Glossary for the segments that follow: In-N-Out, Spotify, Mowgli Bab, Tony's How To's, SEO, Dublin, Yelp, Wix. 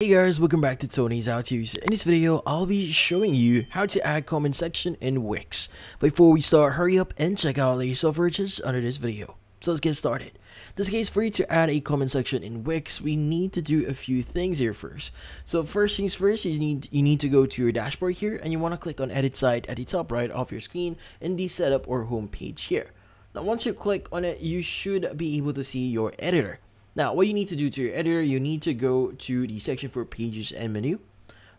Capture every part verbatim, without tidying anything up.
Hey guys, welcome back to Tony's How To's. In this video, I'll be showing you how to add comment section in Wix. Before we start, hurry up and check out the software just under this video. So let's get started. In this case, for you to add a comment section in Wix, we need to do a few things here first. So first things first, you need you need to go to your dashboard here, and you want to click on Edit Site at the top right of your screen in the Setup or Home page here. Now, once you click on it, you should be able to see your editor. Now, what you need to do to your editor, you need to go to the section for pages and menu.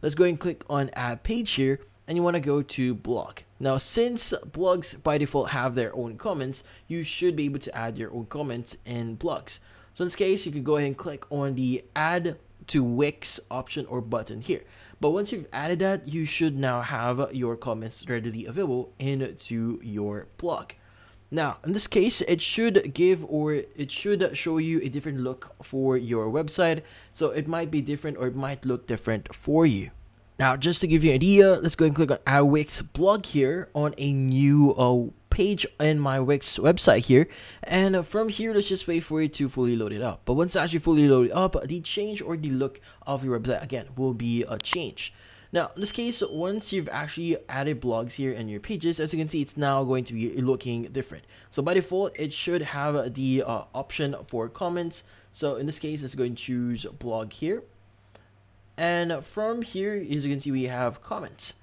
Let's go and click on add page here, and you want to go to blog. Now, since blogs by default have their own comments, you should be able to add your own comments in blogs. So in this case, you can go ahead and click on the add to Wix option or button here. But once you've added that, you should now have your comments readily available into your blog. Now, in this case, it should give or it should show you a different look for your website. So it might be different or it might look different for you. Now, just to give you an idea, let's go and click on Add Wix blog here on a new uh, page in my Wix website here. And uh, from here, let's just wait for it to fully load it up. But once it's actually fully loaded up, the change or the look of your website, again, will be a change. Now, in this case, once you've actually added blogs here and your pages, as you can see, it's now going to be looking different. So by default, it should have the uh, option for comments. So in this case, let's go and choose blog here. And from here, as you can see, we have comments.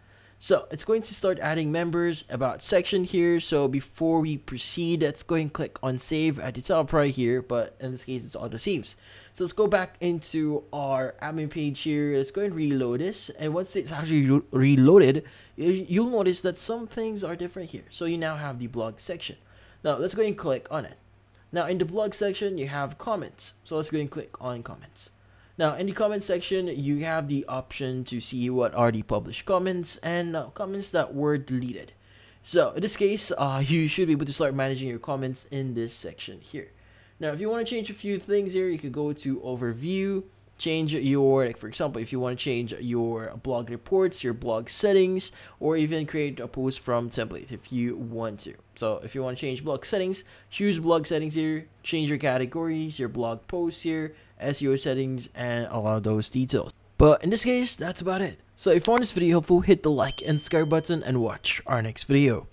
So it's going to start adding members, about section here. So before we proceed, let's go and click on save at the top right here. But in this case, it's auto saves. So let's go back into our admin page here. Let's go and reload this. And once it's actually re reloaded, you'll notice that some things are different here. So you now have the blog section. Now let's go and click on it. Now in the blog section, you have comments. So let's go and click on comments. Now, in the comment section, you have the option to see what are the published comments and uh, comments that were deleted. So, in this case, uh, you should be able to start managing your comments in this section here. Now, if you want to change a few things here, you can go to overview, change your, like for example, if you want to change your blog reports, your blog settings, or even create a post from template if you want to. So, if you want to change blog settings, choose blog settings here, change your categories, your blog posts here, S E O settings, and a lot of those details. But in this case, that's about it. So if you found this video helpful, hit the like and subscribe button and watch our next video.